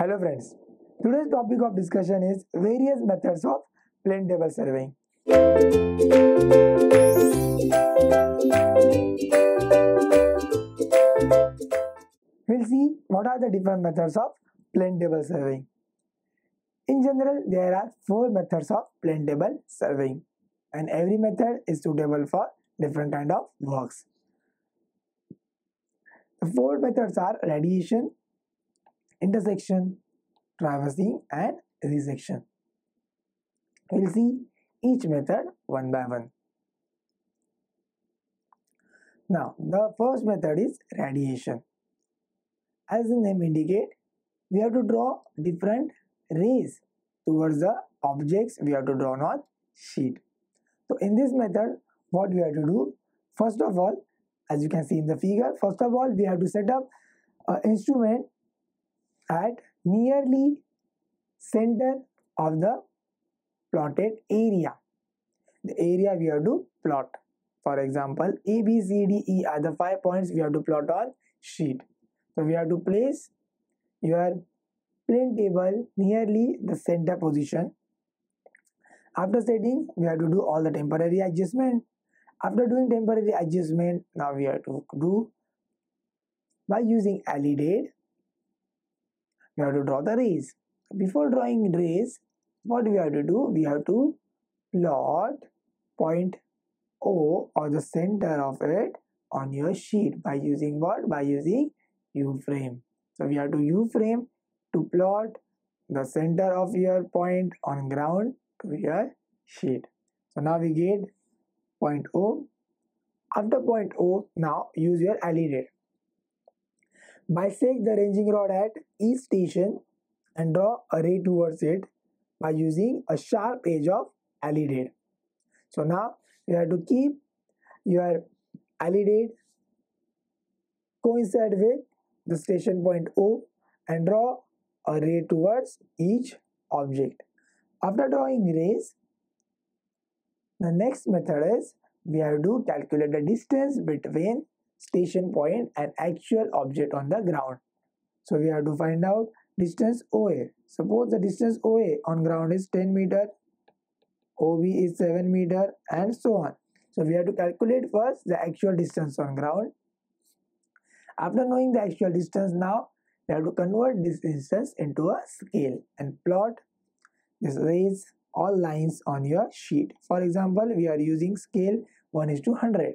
Hello friends, today's topic of discussion is various methods of plane table surveying. We'll see what are the different methods of plane table surveying. In general, there are four methods of plane table surveying and every method is suitable for different kind of works. The four methods are radiation, intersection, traversing and resection. We will see each method one by one. Now the first method is radiation. As the name indicates, we have to draw different rays towards the objects we have to draw on sheet. So in this method what we have to do, first of all, as you can see in the figure, first of all we have to set up an instrument at nearly center of the plotted area, the area we have to plot. For example, A, B, C, D, E are the 5 points we have to plot on sheet. So we have to place your plane table nearly the center position. After setting, we have to do all the temporary adjustment. After doing temporary adjustment, now we have to do by using LED. We have to draw the rays. Before drawing rays, what we have to do? We have to plot point O or the center of it on your sheet by using what? By using U-frame. So we have to U-frame to plot the center of your point on ground to your sheet. So now we get point O. After point O, now use your LED. Bisect the ranging rod at each station and draw a ray towards it by using a sharp edge of LED. So now you have to keep your LED coincide with the station point O and draw a ray towards each object. After drawing rays, the next method is we have to calculate the distance between station point and actual object on the ground. So we have to find out distance OA. Suppose the distance OA on ground is 10 meter, OB is 7 meter and so on. So we have to calculate first the actual distance on ground. After knowing the actual distance, now we have to convert this distance into a scale and plot this rays, all lines on your sheet. For example, we are using scale 1:100.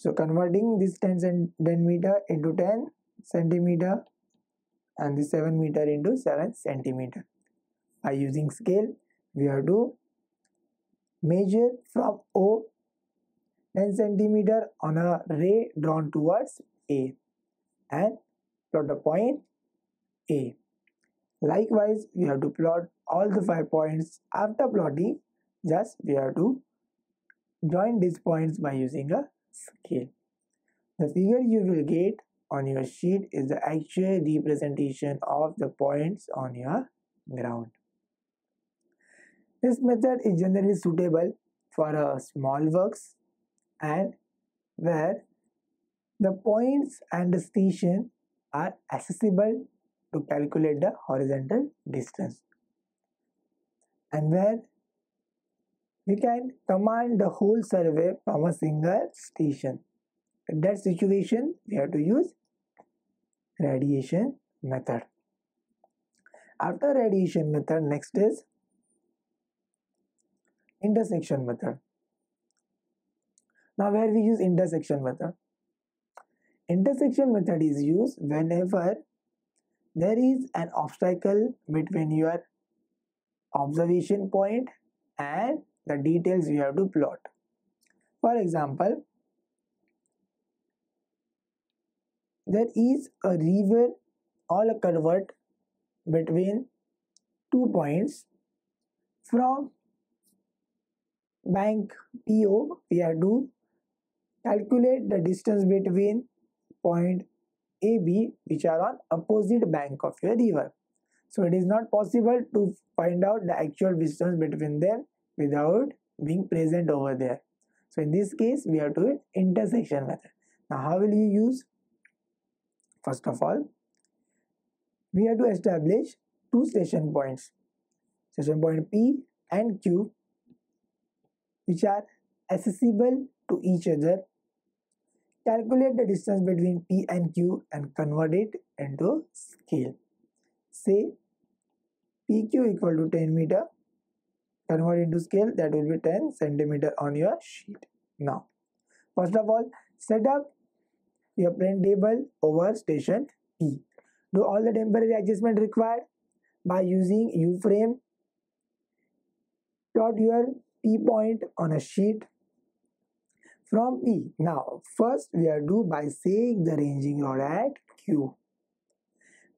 So converting this 10 meter into 10 centimeter and the 7 meter into 7 centimeter. By using scale, we have to measure from O 10 centimeter on a ray drawn towards A and plot the point A. Likewise, we have to plot all the 5 points. After plotting, just we have to join these points by using a scale. The figure you will get on your sheet is the actual representation of the points on your ground. This method is generally suitable for small works and where the points and the station are accessible to calculate the horizontal distance and where we can command the whole survey from a single station. In that situation, we have to use radiation method. After radiation method, next is intersection method. Now where we use intersection method? Intersection method is used whenever there is an obstacle between your observation point and the details we have to plot. For example, there is a river or a culvert between 2 points. From bank PO, we have to calculate the distance between point AB, which are on opposite bank of your river. So it is not possible to find out the actual distance between them without being present over there. So in this case, we have to use intersection method. Now how will you use? First of all, we have to establish two session points, session point P and Q, which are accessible to each other. Calculate the distance between P and Q and convert it into scale. Say PQ equal to 10 meter, convert into scale, that will be 10 centimeter on your sheet. Now, first of all, set up your plane table over station P. Do all the temporary adjustment required by using U-frame. Plot your P point on a sheet. From P, now first we have to bisect the ranging rod at Q.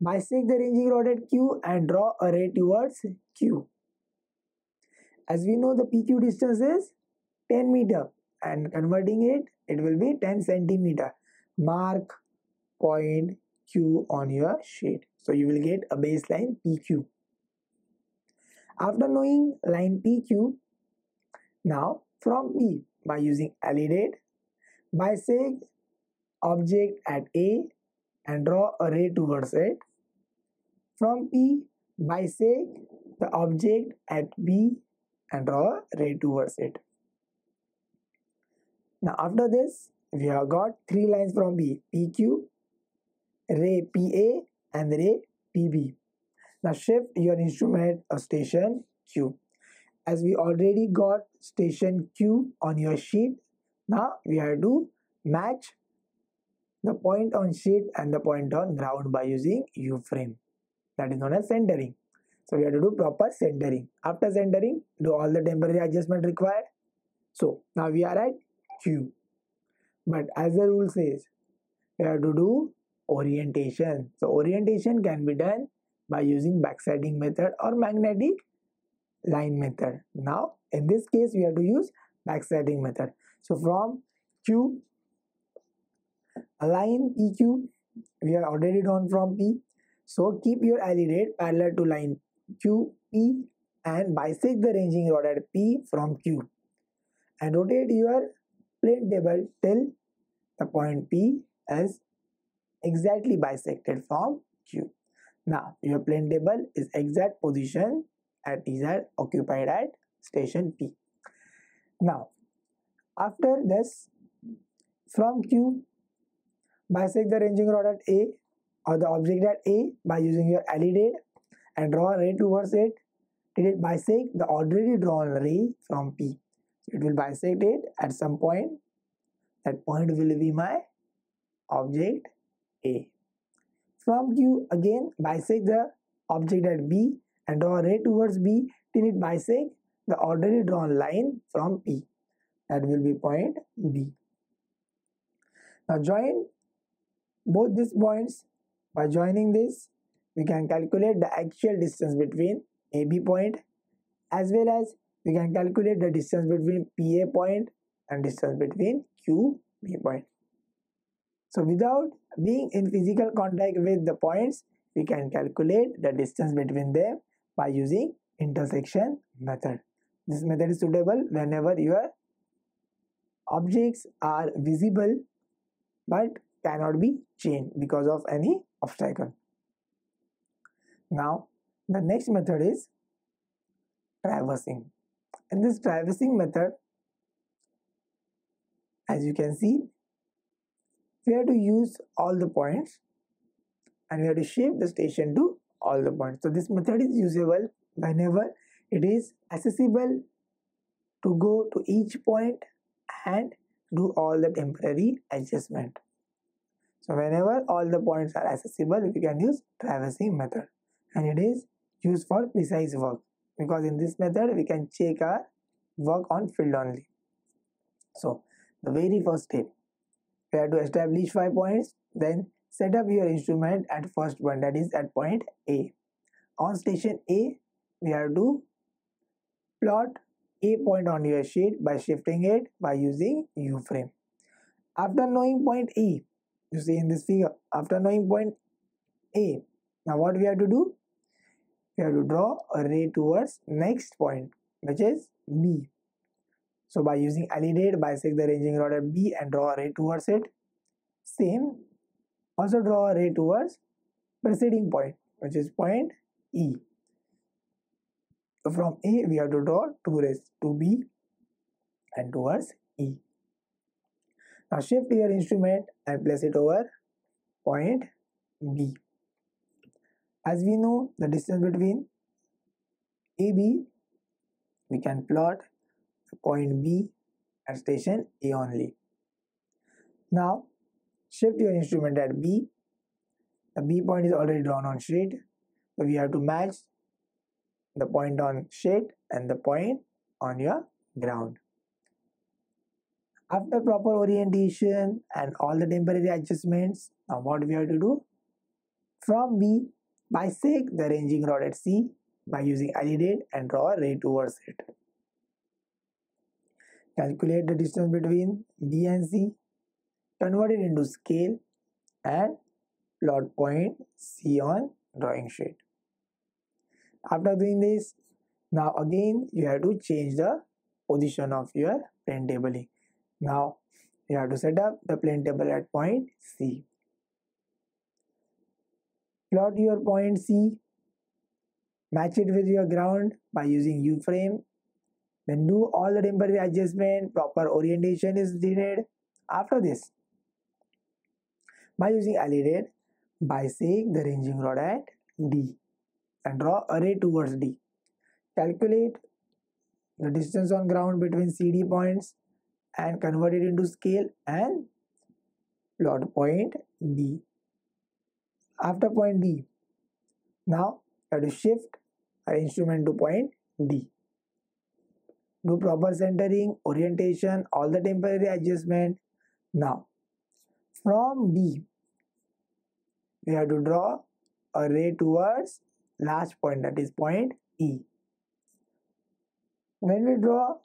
Bisect the ranging rod at Q and draw a ray towards Q. As we know, the PQ distance is 10 meter and converting it will be 10 centimeter. Mark point Q on your sheet. So you will get a baseline PQ. After knowing line PQ, now from P, by using Alidate, bisect object at A and draw a ray towards it. From P, bisect the object at B and draw a ray towards it. Now after this, we have got three lines from B, PQ, ray PA and ray PB. Now shift your instrument to station Q. As we already got station Q on your sheet, now we have to match the point on sheet and the point on ground by using U-frame. That is known as centering. So we have to do proper centering. After centering, do all the temporary adjustment required. So now we are at Q. But as the rule says, we have to do orientation. So orientation can be done by using backsetting method or magnetic line method. Now in this case we have to use backsetting method. So from Q, line PQ we are already drawn from P, so keep your alidate parallel to line QP and bisect the ranging rod at P from Q and rotate your plane table till the point P is exactly bisected from Q. Now your plane table is exact position at these are occupied at station P. Now after this, from Q, bisect the ranging rod at A or the object at A by using your alidate and draw a ray towards it. Till it bisect the already drawn ray from P. So it will bisect it at some point. That point will be my object A. From Q again bisect the object at B and draw a ray towards B till it bisects the already drawn line from P. That will be point B. Now join both these points. By joining this, we can calculate the actual distance between AB point as well as we can calculate the distance between PA point and distance between QB point. So without being in physical contact with the points, we can calculate the distance between them by using intersection method. This method is suitable whenever your objects are visible but cannot be changed because of any obstacle. Now the next method is traversing. In this traversing method, as you can see, we have to use all the points and we have to shape the station to all the points. So this method is usable whenever it is accessible to go to each point and do all the temporary adjustment. So whenever all the points are accessible, we can use traversing method, and it is used for precise work because in this method we can check our work on field only. So the very first step, we have to establish 5 points, then set up your instrument at first one, that is at point A. On station A, we have to plot A point on your sheet by shifting it by using U-frame. After knowing point A, you see in this figure, after knowing point A, now what we have to do? We have to draw a ray towards next point, which is B. So by using alidate, bisect the ranging rod at B and draw a ray towards it. Same. Also draw a ray towards preceding point, which is point E. So from A we have to draw 2 rays to B and towards E. Now shift your instrument and place it over point B. As we know the distance between AB, we can plot point B at station A only. Now shift your instrument at B. The B point is already drawn on sheet, so we have to match the point on sheet and the point on your ground. After proper orientation and all the temporary adjustments, now what we have to do? From B, bisect the ranging rod at C by using allidate and draw a ray towards it. Calculate the distance between B and C, convert it into scale and plot point C on drawing sheet. After doing this, now again you have to change the position of your plane tabling. Now you have to set up the plane table at point C. Plot your point C, match it with your ground by using U-frame. Then do all the temporary adjustment, proper orientation is needed. After this, by using allidate, bisect the ranging rod at D and draw a ray towards D. Calculate the distance on ground between CD points and convert it into scale and plot point D. After point D, now you have to shift our instrument to point D. Do proper centering, orientation, all the temporary adjustment. Now, from D, we have to draw a ray towards last point, that is point E. When we draw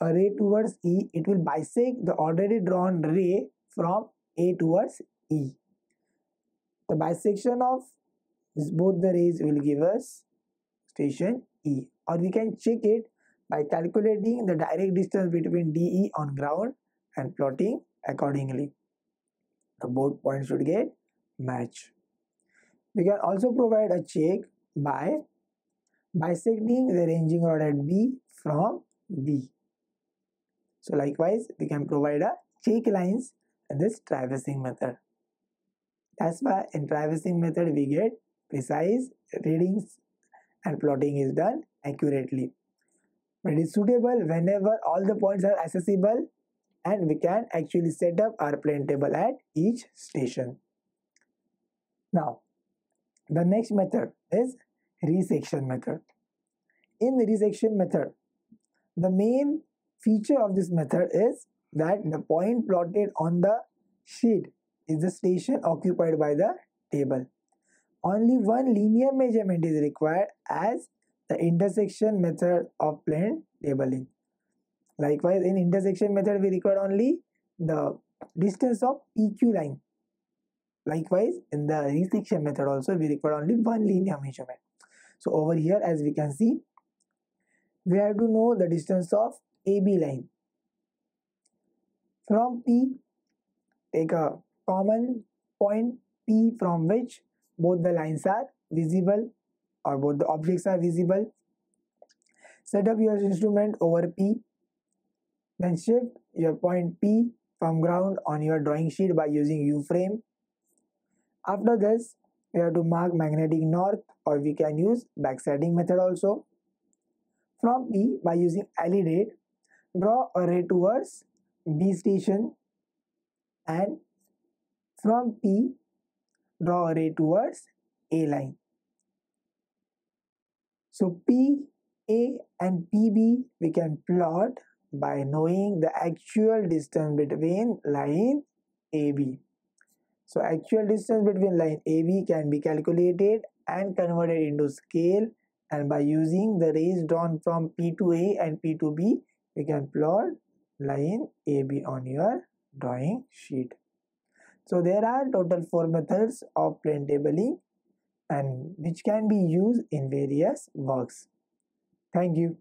a ray towards E, it will bisect the already drawn ray from A towards E. The bisection of both the rays will give us station E, or we can check it by calculating the direct distance between DE on ground and plotting accordingly. The both points should get matched. We can also provide a check by bisecting the ranging rod at B from D. So likewise, we can provide a check lines in this traversing method. That's why in traversing method we get precise readings and plotting is done accurately. But it is suitable whenever all the points are accessible and we can actually set up our plane table at each station. Now, the next method is resection method. In the resection method, the main feature of this method is that the point plotted on the sheet is the station occupied by the table. Only one linear measurement is required as the intersection method of plane tabling. Likewise, in intersection method we require only the distance of PQ line. Likewise, in the resection method also we require only one linear measurement. So over here, as we can see, we have to know the distance of AB line. From P, take a common point P from which both the lines are visible or both the objects are visible. Set up your instrument over P. Then shift your point P from ground on your drawing sheet by using U-frame. After this, we have to mark magnetic north, or we can use backsetting method also. From P, by using allidate, draw a ray towards B station, and from P, draw a ray towards A line. So P, A and PB we can plot by knowing the actual distance between line AB. So actual distance between line AB can be calculated and converted into scale, and by using the rays drawn from P to A and P to B, we can plot line AB on your drawing sheet. So there are total 4 methods of plane tabling and which can be used in various works. Thank you.